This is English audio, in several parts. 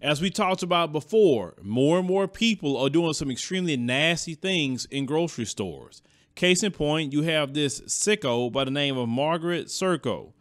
As we talked about before, more and more people are doing some extremely nasty things in grocery stores. Case in point, you have this sicko by the name of Margaret Serco.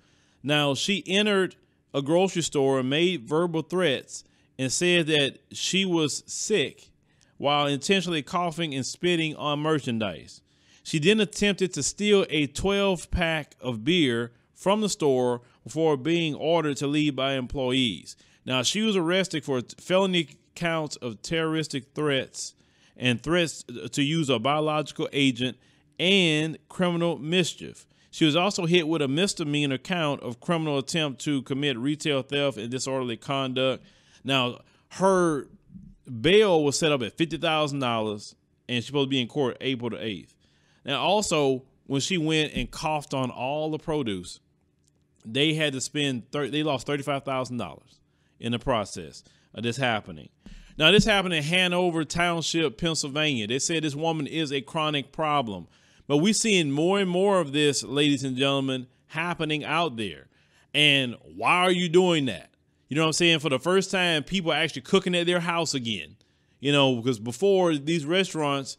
Now, she entered a grocery store and made verbal threats and said that she was sick while intentionally coughing and spitting on merchandise. She then attempted to steal a 12-pack of beer from the store before being ordered to leave by employees. Now, she was arrested for felony counts of terroristic threats and threats to use a biological agent and criminal mischief. She was also hit with a misdemeanor count of criminal attempt to commit retail theft and disorderly conduct. Now, her bail was set up at $50,000, and she's supposed to be in court April the 8th. Now, also, when she went and coughed on all the produce, they had to spend, they lost $35,000 in the process of this happening. Now, this happened in Hanover Township, Pennsylvania. They said this woman is a chronic problem. But we're seeing more and more of this, ladies and gentlemen, happening out there. And why are you doing that? You know what I'm saying? For the first time, people are actually cooking at their house again. You know, because before, these restaurants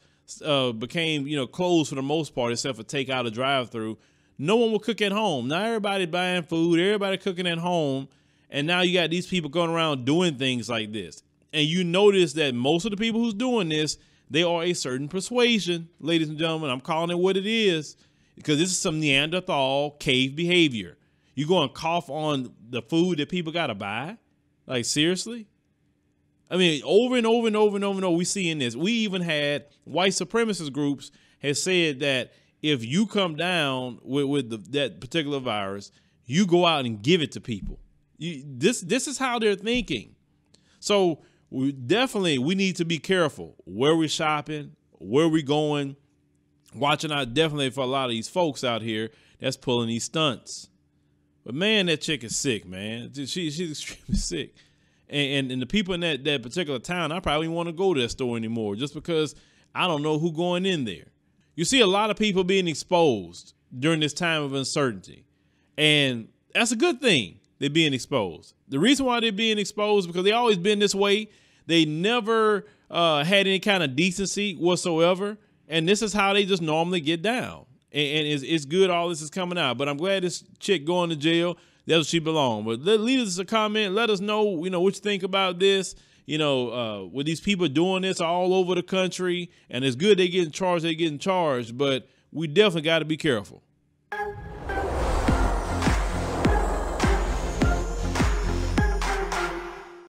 became, you know, closed for the most part, except for takeout or drive-through. No one will cook at home. Now everybody buying food, everybody cooking at home. And now you got these people going around doing things like this. And you notice that most of the people who's doing this, they are a certain persuasion, ladies and gentlemen. I'm calling it what it is, because this is some Neanderthal cave behavior. You go and cough on the food that people got to buy? Like, seriously? I mean, over and over and over and over and over, we seeing this. We even had white supremacist groups has said that if you come down with that particular virus, you go out and give it to people. This is how they're thinking. So we need to be careful where we're shopping, where we're going, watching out definitely for a lot of these folks out here that's pulling these stunts. But man, that chick is sick, man. She's extremely sick. And the people in that particular town, I probably want to go to that store anymore just because I don't know who's going in there. You see a lot of people being exposed during this time of uncertainty. And that's a good thing. They're being exposed. The reason why they're being exposed is because they always been this way. They never had any kind of decency whatsoever. And this is how they just normally get down. And it's good all this is coming out. But I'm glad this chick going to jail. That's what she belongs. But leave us a comment. Let us know, you know, what you think about this. You know, with these people doing this all over the country. And it's good they're getting charged. But we definitely got to be careful.